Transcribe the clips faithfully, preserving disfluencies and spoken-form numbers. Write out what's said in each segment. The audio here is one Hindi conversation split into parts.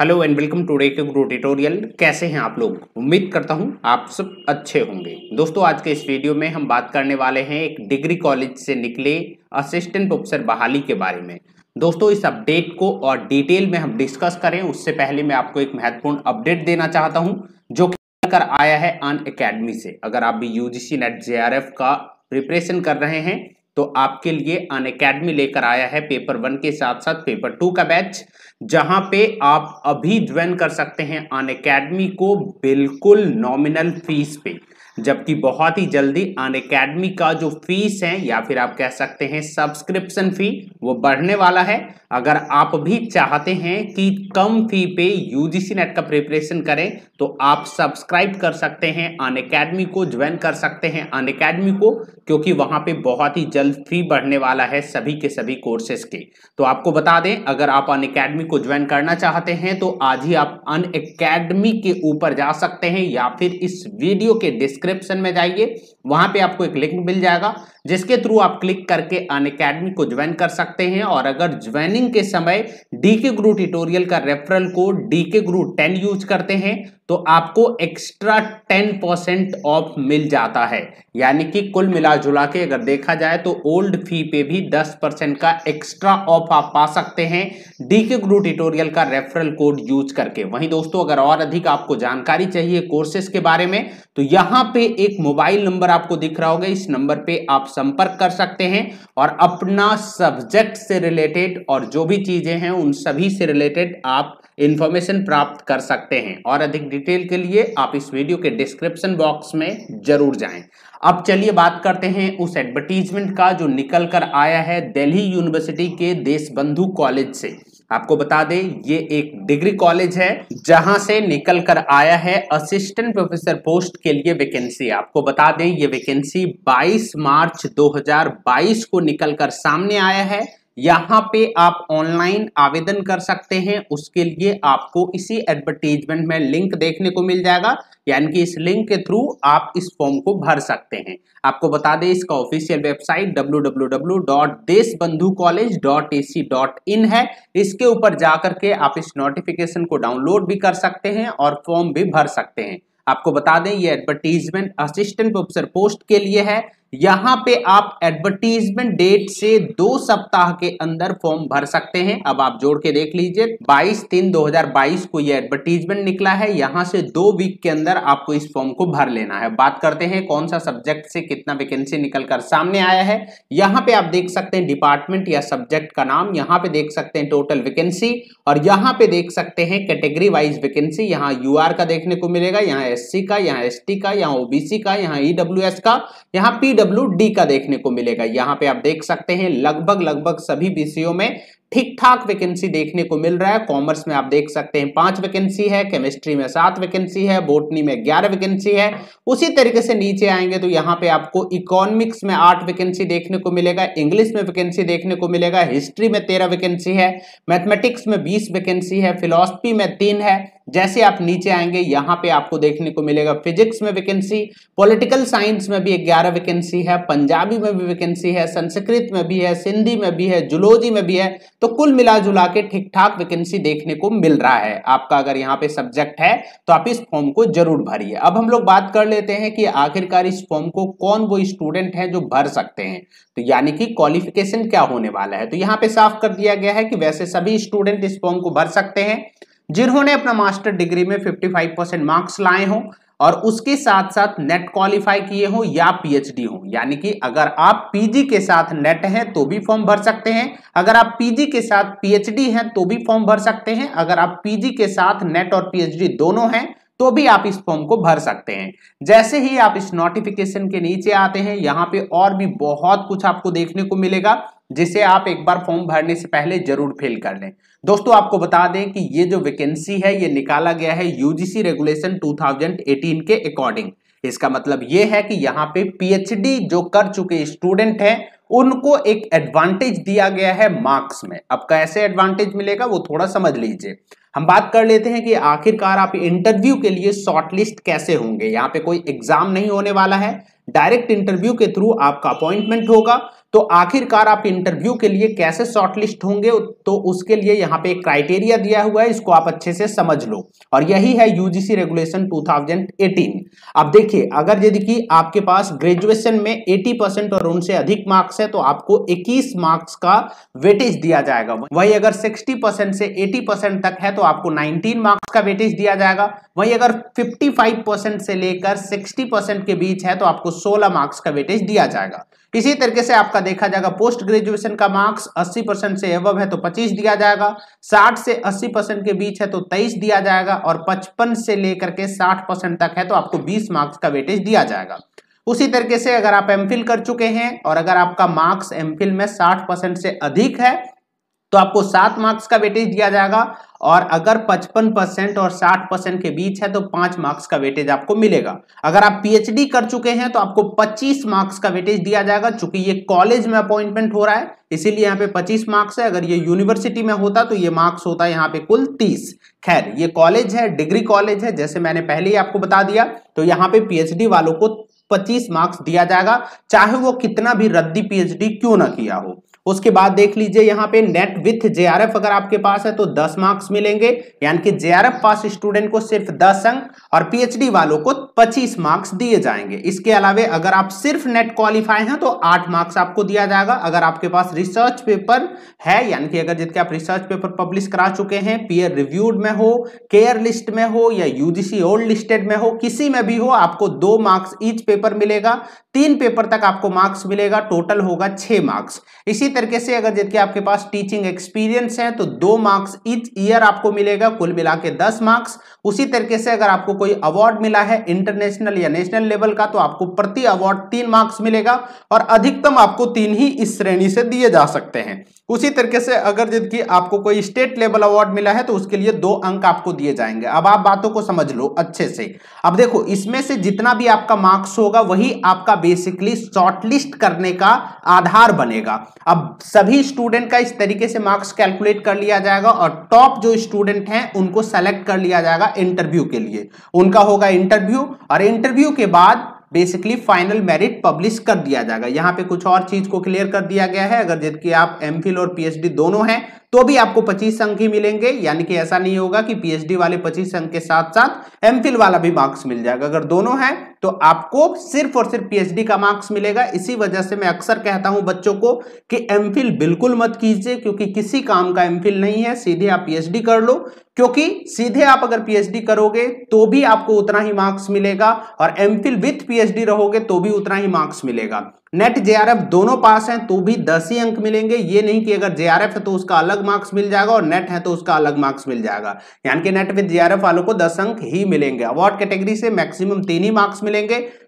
Hello and welcome to DK Guru tutorial. कैसे हैं आप लोग? उम्मीद करता हूं आप सब अच्छे होंगे। दोस्तों आज के इस वीडियो में हम बात करने वाले हैं एक डिग्री कॉलेज से निकले असिस्टेंट प्रोफेसर बहाली के बारे में। दोस्तों इस अपडेट को और डिटेल में हम डिस्कस करें उससे पहले मैं आपको एक महत्वपूर्ण अपडेट देना चाहता हूँ जो कि कर आया है अनअकैडमी से। अगर आप भी यूजीसी नेट जेआरएफ का प्रिपरेशन कर रहे हैं तो आपके लिए अनअकैडमी लेकर आया है पेपर वन के साथ साथ पेपर टू का बैच, जहां पे आप अभी ज्वाइन कर सकते हैं अनअकैडमी को बिल्कुल नॉमिनल फीस पे, जबकि बहुत ही जल्दी अनअकैडमी का जो फीस है या फिर आप कह सकते हैं सब्सक्रिप्शन फी वो बढ़ने वाला है। अगर आप भी चाहते हैं कि कम फी पे यूजीसी नेट का प्रिपरेशन करें तो आप सब्सक्राइब कर सकते हैं अनअकैडमी को, ज्वाइन कर सकते हैं अनअकैडमी को, क्योंकि वहां पे बहुत ही जल्द फी बढ़ने वाला है सभी के सभी कोर्सेज के। तो आपको बता दें अगर आप अनअकैडमी को ज्वाइन करना चाहते हैं तो आज ही आप अनअकैडमी के ऊपर जा सकते हैं या फिर इस वीडियो के डिस्क डिस्क्रिप्शन में जाइए, वहां पे आपको एक लिंक मिल जाएगा जिसके थ्रू आप क्लिक करके अनअकैडमी को ज्वाइन कर सकते हैं। और अगर ज्वाइनिंग के समय डीके गुरु ट्यूटोरियल का referral code DK Guru ten use करते हैं तो आपको एक्स्ट्रा टेन परसेंट ऑफ मिल जाता है, यानी कि कुल मिला जुला के अगर देखा जाए तो ओल्ड फी पे भी दस परसेंट का एक्स्ट्रा ऑफ आप पा सकते हैं डीके गुरु ट्यूटोरियल का रेफरल कोड यूज करके। वहीं दोस्तों अगर और अधिक आपको जानकारी चाहिए कोर्सेज के बारे में तो यहाँ पे एक मोबाइल नंबर आपको दिख रहा होगा, इस नंबर पे आप संपर्क कर सकते हैं और अपना सब्जेक्ट से रिलेटेड और जो भी चीजें हैं उन सभी से रिलेटेड आप इंफॉर्मेशन प्राप्त कर सकते हैं। और अधिक डिटेल के लिए आप इस वीडियो के डिस्क्रिप्शन बॉक्स में जरूर जाएं। अब चलिए बात करते हैं उस एडवर्टीजमेंट का जो निकल कर आया है दिल्ली यूनिवर्सिटी के देशबंधु कॉलेज से। आपको बता दें ये एक डिग्री कॉलेज है जहां से निकल कर आया है असिस्टेंट प्रोफेसर पोस्ट के लिए वैकेंसी। आपको बता दें ये वैकेंसी बाईस मार्च दो हज़ार बाईस को निकल कर सामने आया है। यहाँ पे आप ऑनलाइन आवेदन कर सकते हैं, उसके लिए आपको इसी एडवर्टीजमेंट में लिंक देखने को मिल जाएगा, यानी कि इस लिंक के थ्रू आप इस फॉर्म को भर सकते हैं। आपको बता दें इसका official website W W W dot Deshbandhu college dot A C dot in है, इसके ऊपर जाकर के आप इस नोटिफिकेशन को डाउनलोड भी कर सकते हैं और फॉर्म भी भर सकते हैं। आपको बता दें ये एडवर्टीजमेंट असिस्टेंट प्रोफेसर पोस्ट के लिए है। यहाँ पे आप एडवर्टीजमेंट डेट से दो सप्ताह के अंदर फॉर्म भर सकते हैं। अब आप जोड़ के देख लीजिए बाईस तीन दो हज़ार बाईस को ये एडवर्टीजमेंट निकला है, यहाँ से दो वीक के अंदर आपको इस फॉर्म को भर लेना है। बात करते हैं कौन सा सब्जेक्ट से कितना वैकेंसी निकल कर सामने आया है। यहाँ पे आप देख सकते हैं डिपार्टमेंट या सब्जेक्ट का नाम, यहाँ पे देख सकते हैं टोटल वैकेंसी और यहाँ पे देख सकते हैं कैटेगरी वाइज वैकेंसी। यहाँ यू आर का देखने को मिलेगा, यहाँ एस सी का, यहाँ एस टी का, यहाँ ओबीसी का, यहाँ ईडब्ल्यू एस का, यहाँ पी डब्ल्यू डी का देखने को मिलेगा। यहाँ पे आप देख सकते हैं लगभग लगभग सभी विषयों में ठीक ठाक वैकेंसी देखने को मिल रहा है। कॉमर्स में आप देख सकते हैं पांच वैकेंसी है, केमिस्ट्री में सात वैकेंसी है, बोटनी में ग्यारह वैकेंसी है। उसी तरीके से नीचे आएंगे तो यहाँ पे आपको इकोनॉमिक्स में आठ वैकेंसी देखने को मिलेगा, इंग्लिश में वैकेंसी देखने को मिलेगा, हिस्ट्री में तेरह वैकेंसी है, मैथमेटिक्स में बीस वैकेंसी है, फिलॉसफी में तीन है। जैसे आप नीचे आएंगे यहाँ पे आपको देखने को मिलेगा फिजिक्स में वैकेंसी, पॉलिटिकल साइंस में भी ग्यारह वैकेंसी है, पंजाबी में भी वैकेंसी है, संस्कृत में भी है, सिंधी में भी है, जूलॉजी में भी है। तो कुल मिला जुला के ठीक ठाक वैकेंसी देखने को मिल रहा है। आपका अगर यहाँ पे सब्जेक्ट है तो आप इस फॉर्म को जरूर भरिए। अब हम लोग बात कर लेते हैं कि आखिरकार इस फॉर्म को कौन वो स्टूडेंट है जो भर सकते हैं, तो यानी कि क्वालिफिकेशन क्या होने वाला है। तो यहाँ पे साफ कर दिया गया है कि वैसे सभी स्टूडेंट इस फॉर्म को भर सकते हैं जिन्होंने अपना मास्टर डिग्री में पचपन परसेंट मार्क्स लाए हों और उसके साथ साथ नेट क्वालिफाई किए हों या पीएचडी हों। यानी कि अगर आप पीजी के साथ नेट हैं तो भी फॉर्म भर सकते हैं, अगर आप पीजी के साथ पीएचडी हैं तो भी फॉर्म भर सकते हैं, अगर आप पीजी के साथ नेट और पीएचडी दोनों हैं तो भी आप इस फॉर्म को भर सकते हैं। जैसे ही आप इस नोटिफिकेशन के नीचे आते हैं यहाँ पे और भी बहुत कुछ आपको देखने को मिलेगा जिसे आप एक बार फॉर्म भरने से पहले जरूर फिल कर लें। दोस्तों आपको बता दें कि ये जो वैकेंसी है ये निकाला गया है यूजीसी रेगुलेशन दो हज़ार अठारह के अकॉर्डिंग। इसका मतलब ये है कि यहाँ पे पीएचडी जो कर चुके स्टूडेंट हैं उनको एक एडवांटेज दिया गया है मार्क्स में। अब कैसे एडवांटेज मिलेगा वो थोड़ा समझ लीजिए। हम बात कर लेते हैं कि आखिरकार आप इंटरव्यू के लिए शॉर्टलिस्ट कैसे होंगे। यहाँ पे कोई एग्जाम नहीं होने वाला है, डायरेक्ट इंटरव्यू के थ्रू आपका अपॉइंटमेंट होगा। तो आखिरकार आप इंटरव्यू के लिए कैसे शॉर्टलिस्ट होंगे, तो उसके लिए यहाँ पे एक क्राइटेरिया दिया हुआ है, इसको आप अच्छे से समझ लो। और यही है यूजीसी रेगुलेशन दो हज़ार अठारह। अब देखिए, अगर यदि कि आपके पास ग्रेजुएशन में अस्सी परसेंट और उनसे अधिक मार्क्स है तो आपको इक्कीस मार्क्स का वेटेज दिया जाएगा। वही अगर साठ परसेंट से अस्सी परसेंट तक है तो आपको उन्नीस मार्क्स का वेटेज दिया जाएगा। वही अगर पचपन परसेंट से लेकर साठ परसेंट के बीच है तो आपको सोलह मार्क्स का वेटेज दिया जाएगा। इसी तरीके से आपका देखा जाएगा पोस्ट ग्रेजुएशन का मार्क्स अस्सी परसेंट से एबव है तो पच्चीस दिया जाएगा, साठ से अस्सी परसेंट के बीच है तो तेईस दिया जाएगा, और पचपन से लेकर के साठ परसेंट तक है तो आपको बीस मार्क्स का वेटेज दिया जाएगा। उसी तरीके से अगर आप एमफिल कर चुके हैं और अगर आपका मार्क्स एमफिल में साठ परसेंट से अधिक है तो आपको सात मार्क्स का वेटेज दिया जाएगा, और अगर पचपन परसेंट और साठ परसेंट के बीच है तो पाँच मार्क्स का वेटेज आपको मिलेगा। अगर आप पीएचडी कर चुके हैं तो आपको पच्चीस मार्क्स का वेटेज दिया जाएगा। चूंकि ये कॉलेज में अपॉइंटमेंट हो रहा है इसीलिए यहाँ पे पच्चीस मार्क्स है, अगर ये यूनिवर्सिटी में होता तो ये मार्क्स होता है यहाँ पे कुल तीस। खैर, ये कॉलेज है, डिग्री कॉलेज है, जैसे मैंने पहले ही आपको बता दिया, तो यहाँ पे पीएचडी वालों को पच्चीस मार्क्स दिया जाएगा, चाहे वो कितना भी रद्दी पीएचडी क्यों ना किया हो। उसके बाद देख लीजिए यहाँ पे नेट विथ जेआरएफ अगर आपके पास है तो दस मार्क्स मिलेंगे, यानी कि जेआरएफ पास स्टूडेंट को सिर्फ दस अंक और पीएचडी वालों को पच्चीस मार्क्स दिए जाएंगे। इसके अलावा अगर आप सिर्फ नेट क्वालिफाई हैं तो आठ मार्क्स आपको दिया जाएगा। अगर आपके पास रिसर्च पेपर है, यानी कि अगर जितने आप रिसर्च पेपर पब्लिश करा चुके हैं, पीयर रिव्यूड में हो, केयर लिस्ट में हो या यूजीसी ओल्ड लिस्टेड में हो, किसी में भी हो, आपको दो मार्क्स ईच पेपर मिलेगा। तीन पेपर तक आपको मार्क्स मिलेगा, टोटल होगा छह मार्क्स। इसी तरीके से अगर जितने आपके पास टीचिंग एक्सपीरियंस है तो दो मार्क्स ईच ईयर आपको मिलेगा, कुल मिला के दस मार्क्स। उसी तरीके से अगर आपको कोई अवार्ड मिला है इंटरनेशनल या नेशनल लेवल का तो आपको प्रति अवार्ड तीन मार्क्स मिलेगा, और अधिकतम आपको तीन ही इस श्रेणी से दिए जा सकते हैं। उसी तरीके से अगर जितने आपको कोई स्टेट लेवल अवार्ड मिला है तो उसके लिए दो अंक आपको दिए जाएंगे। अब आप बातों को समझ लो अच्छे से। अब देखो, इसमें से जितना भी आपका मार्क्स होगा वही आपका बेसिकली शॉर्टलिस्ट करने का आधार बनेगा। अब सभी स्टूडेंट का इस तरीके से मार्क्स कैलकुलेट कर लिया जाएगा और टॉप जो स्टूडेंट हैं उनको सेलेक्ट कर लिया जाएगा इंटरव्यू के लिए। उनका होगा इंटरव्यू, और इंटरव्यू के बाद बेसिकली फाइनल मेरिट पब्लिश कर दिया जाएगा। यहाँ पे कुछ और चीज को क्लियर कर दिया गया है, अगर जितने आप एमफिल और पीएचडी दोनों हैं तो भी आपको पच्चीस अंक ही मिलेंगे, यानी कि ऐसा नहीं होगा कि पीएचडी वाले पच्चीस अंक के साथ साथ एमफिल वाला भी मार्क्स मिल जाएगा। अगर दोनों हैं तो आपको सिर्फ और सिर्फ पीएचडी का मार्क्स मिलेगा। इसी वजह से मैं अक्सर कहता हूं बच्चों को कि एमफिल बिल्कुल मत कीजिए, क्योंकि किसी काम का एमफिल नहीं है, सीधे आप पीएचडी कर लो। क्योंकि सीधे आप अगर पीएचडी करोगे तो भी आपको उतना ही मार्क्स मिलेगा, और एमफिल विथ पीएचडी रहोगे तो भी उतना ही मार्क्स मिलेगा। नेट जेआरएफ दोनों पास हैं तो भी दस ही अंक मिलेंगे। ये नहीं कि अगर जेआरएफ है तो उसका अलग मार्क्स मिल जाएगा और नेट है तो उसका अलग मार्क्स मिल जाएगा, यानी कि नेट विद जेआरएफ वालों को दस अंक ही मिलेंगे। अवार्ड कैटेगरी से मैक्सिमम तीन ही मार्क्स मिलेंगे।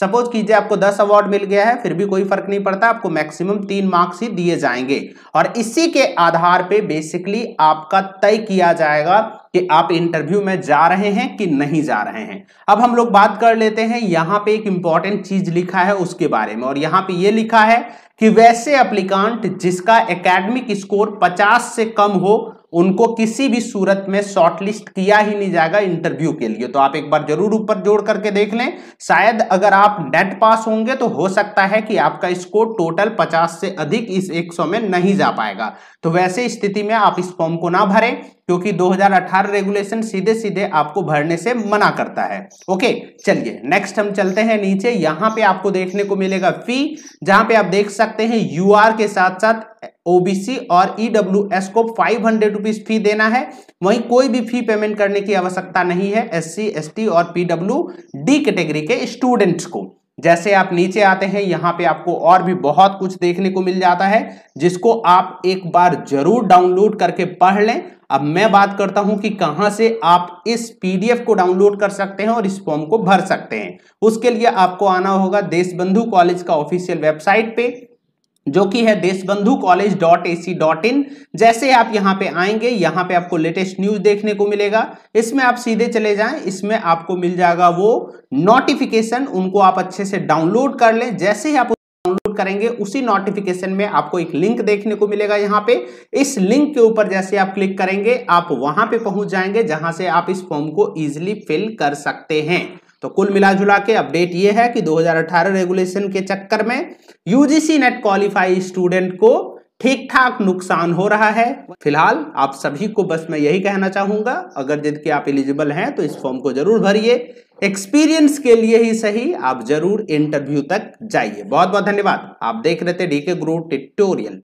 सपोज कीजिए आपको दस अवार्ड मिल गया है, फिर भी कोई फर्क नहीं पड़ता, आपको मैक्सिमम तीन मार्क्स ही दिए जाएंगे। और इसी के आधार पर बेसिकली आपका तय किया जाएगा कि आप इंटरव्यू में जा रहे हैं कि नहीं जा रहे हैं। अब हम लोग बात कर लेते हैं, यहाँ पे एक इंपॉर्टेंट चीज लिखा है उसके बारे में, और यहाँ पे ये लिखा है कि वैसे एप्लीकेंट जिसका एकेडमिक स्कोर पचास से कम हो उनको किसी भी सूरत में शॉर्टलिस्ट किया ही नहीं जाएगा इंटरव्यू के लिए। तो आप एक बार जरूर ऊपर जोड़ करके देख लें, शायद अगर आप नेट पास होंगे तो हो सकता है कि आपका स्कोर टोटल पचास से अधिक इस सौ में नहीं जा पाएगा, तो वैसे स्थिति में आप इस फॉर्म को ना भरें, क्योंकि दो हज़ार अठारह रेगुलेशन सीधे सीधे आपको भरने से मना करता है। ओके, चलिए नेक्स्ट हम चलते हैं नीचे। यहाँ पे आपको देखने को मिलेगा फी, जहाँ पे आप देख सकते हैं यूआर के साथ साथ ओबीसी और ईडब्ल्यूएस को फाइव हंड्रेड रुपीज फी देना है। वहीं कोई भी फी पेमेंट करने की आवश्यकता नहीं है एससी, एसटी और पीडब्ल्यूडी कैटेगरी के स्टूडेंट्स को। जैसे आप नीचे आते हैं यहाँ पे आपको और भी बहुत कुछ देखने को मिल जाता है, जिसको आप एक बार जरूर डाउनलोड करके पढ़ लें। अब मैं बात करता हूं कि कहां से आप इस पीडीएफ को डाउनलोड कर सकते हैं और इस फॉर्म को भर सकते हैं। उसके लिए आपको आना होगा देशबंधु कॉलेज का ऑफिशियल वेबसाइट पे, जो कि है Deshbandhu college dot A C dot in. जैसे आप यहाँ पे आएंगे, यहाँ पे आपको लेटेस्ट न्यूज देखने को मिलेगा। इसमें आप सीधे चले जाएं, इसमें आपको मिल जाएगा वो नोटिफिकेशन, उनको आप अच्छे से डाउनलोड कर लें। जैसे ही आप करेंगे उसी नोटिफिकेशन में आपको एक लिंक देखने को मिलेगा, यहाँ पे इस लिंक के ऊपर जैसे आप क्लिक करेंगे आप वहां पे पहुंच जाएंगे, जहां से आप इस फॉर्म को इजीली फिल कर सकते हैं। तो कुल मिलाजुला के अपडेट ये है कि दो हज़ार अठारह रेगुलेशन के चक्कर में यूजीसी नेट क्वालिफाई स्टूडेंट को ठीक ठाक नुकसान हो रहा है। फिलहाल आप सभी को बस मैं यही कहना चाहूँगा, अगर जिनके आप एलिजिबल हैं तो इस फॉर्म को जरूर भरिए, एक्सपीरियंस के लिए ही सही आप जरूर इंटरव्यू तक जाइए। बहुत बहुत धन्यवाद। आप देख रहे थे डीके गुरु ट्यूटोरियल।